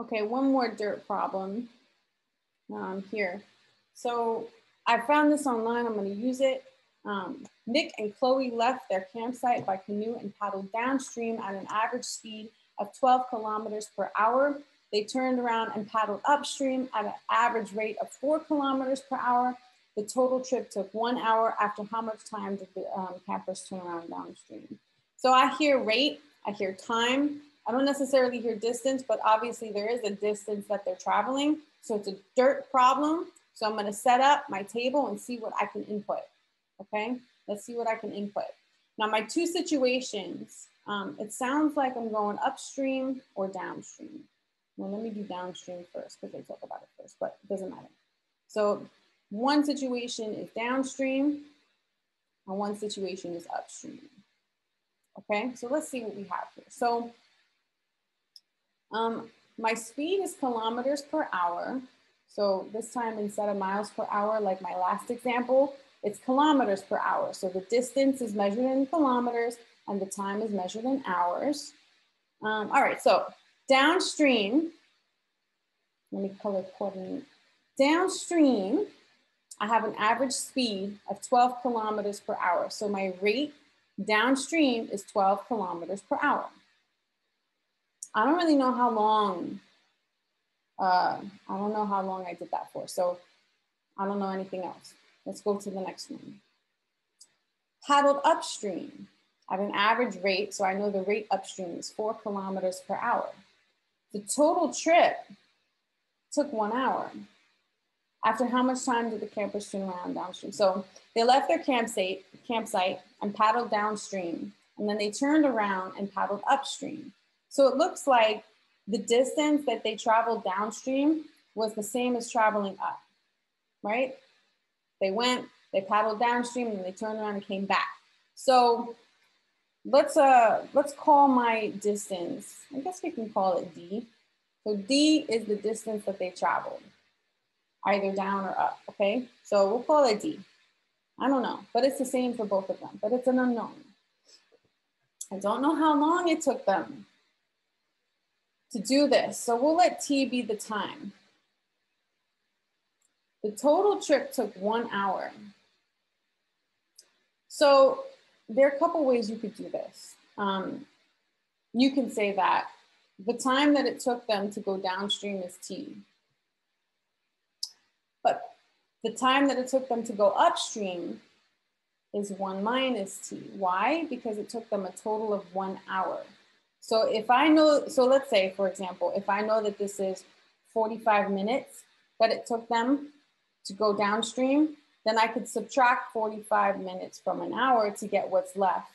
Okay, one more dirt problem here. So I found this online, I'm gonna use it. Nick and Chloe left their campsite by canoe and paddled downstream at an average speed of 12 kilometers per hour. They turned around and paddled upstream at an average rate of 4 kilometers per hour. The total trip took 1 hour. After how much time did the campers turn around downstream? So I hear rate, I hear time. I don't necessarily hear distance, but obviously there is a distance that they're traveling. So it's a dirt problem. So I'm gonna set up my table and see what I can input. Okay, let's see what I can input. Now my two situations, it sounds like I'm going upstream or downstream. Well, let me do downstream first because they talk about it first, but it doesn't matter. So one situation is downstream and one situation is upstream. Okay, so let's see what we have here. So my speed is kilometers per hour. So this time instead of miles per hour, like my last example, it's kilometers per hour. So the distance is measured in kilometers and the time is measured in hours. All right, so downstream, let me color coordinate. Downstream, I have an average speed of 12 kilometers per hour. So my rate downstream is 12 kilometers per hour. I don't really know how long, I don't know how long I did that for. So I don't know anything else. Let's go to the next one. Paddled upstream at an average rate. So I know the rate upstream is 4 kilometers per hour. The total trip took 1 hour. After how much time did the campers turn around downstream? So they left their campsite and paddled downstream, and then they turned around and paddled upstream. So it looks like the distance that they traveled downstream was the same as traveling up, right? They went, they paddled downstream, and they turned around and came back. So let's call my distance, I guess we can call it D. So D is the distance that they traveled, either down or up, okay? So we'll call it D. I don't know, but it's the same for both of them, but it's an unknown. I don't know how long it took them to do this. So we'll let T be the time. The total trip took 1 hour. So there are a couple ways you could do this. You can say that the time that it took them to go downstream is T. But the time that it took them to go upstream is 1 minus T. Why? Because it took them a total of 1 hour. So if I know, so let's say, for example, if I know that this is 45 minutes that it took them to go downstream, then I could subtract 45 minutes from an hour to get what's left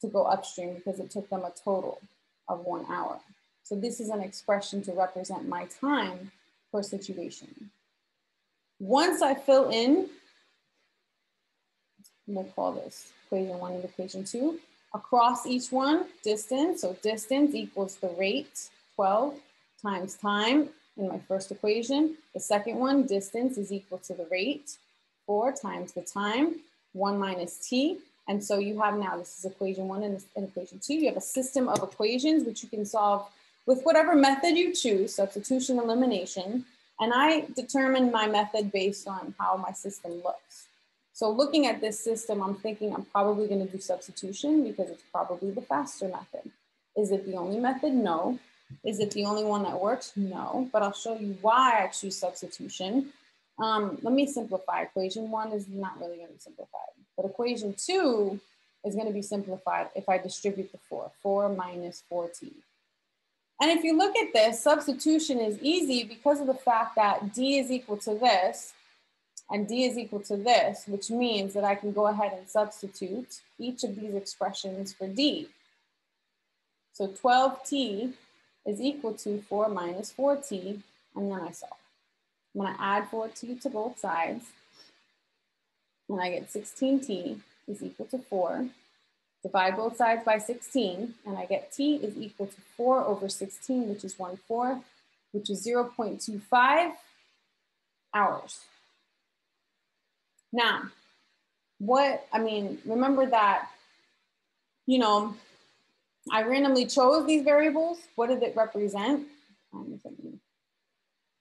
to go upstream because it took them a total of 1 hour. So this is an expression to represent my time per situation. Once I fill in, we'll call this equation one and equation two, across each one, distance, so distance equals the rate, 12 times time in my first equation. The second one, distance is equal to the rate, 4 times the time, 1 minus T. And so you have now, this is equation one and equation two, you have a system of equations which you can solve with whatever method you choose, substitution, elimination. And I determine my method based on how my system looks. So looking at this system, I'm thinking I'm probably gonna do substitution because it's probably the faster method. Is it the only method? No. Is it the only one that works? No, but I'll show you why I choose substitution. Let me simplify. Equation one is not really gonna be simplified, but equation two is gonna be simplified if I distribute the 4 minus 4T. And if you look at this, substitution is easy because of the fact that D is equal to this and D is equal to this, which means that I can go ahead and substitute each of these expressions for D. So 12T is equal to 4 minus 4T, and then I solve. I'm gonna add 4T to both sides, and I get 16T is equal to 4. Divide both sides by 16, and I get T is equal to 4/16, which is 1/4, which is 0.25 hours. Now, remember that, I randomly chose these variables. What did it represent?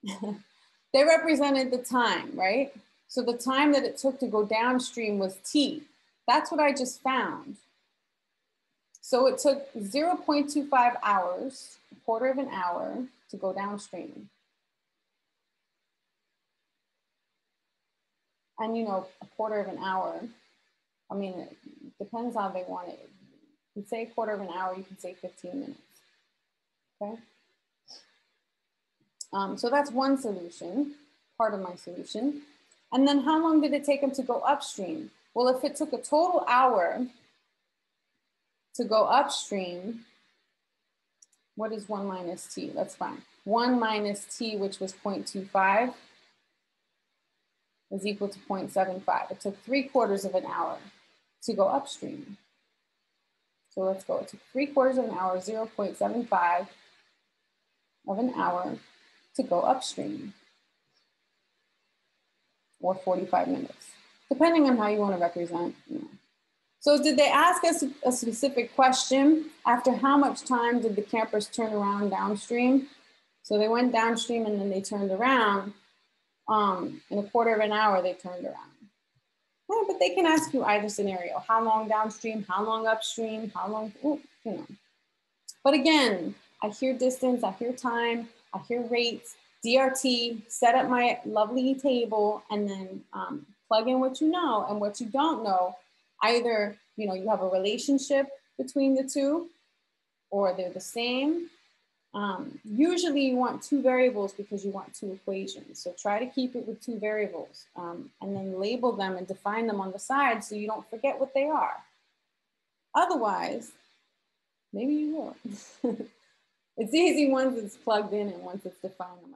They represented the time, right? So the time that it took to go downstream was T. That's what I just found. So it took 0.25 hours, a quarter of an hour, to go downstream. And you know, a quarter of an hour, I mean, it depends how they want it. You can say a quarter of an hour, you can say 15 minutes, okay? So that's one solution, part of my solution. And then how long did it take them to go upstream? Well, if it took a total hour to go upstream, what is 1 minus t? That's fine. 1 minus t, which was 0.25, is equal to 0.75. It took 3/4 of an hour to go upstream. So let's go. It took 3/4 of an hour, 0.75 of an hour to go upstream, or 45 minutes, depending on how you want to represent. You know. So did they ask us a specific question? After how much time did the campers turn around downstream? So they went downstream and then they turned around. In a quarter of an hour, they turned around. Yeah, but they can ask you either scenario, how long downstream, how long upstream, how long, you know. But again, I hear distance, I hear time, I hear rates, DRT, set up my lovely table, and then plug in what you know and what you don't know. Either, you know, you have a relationship between the two, or they're the same. Usually you want two variables because you want two equations. So try to keep it with two variables and then label them and define them on the side so you don't forget what they are. Otherwise, maybe you will. It's easy once it's plugged in and once it's defined.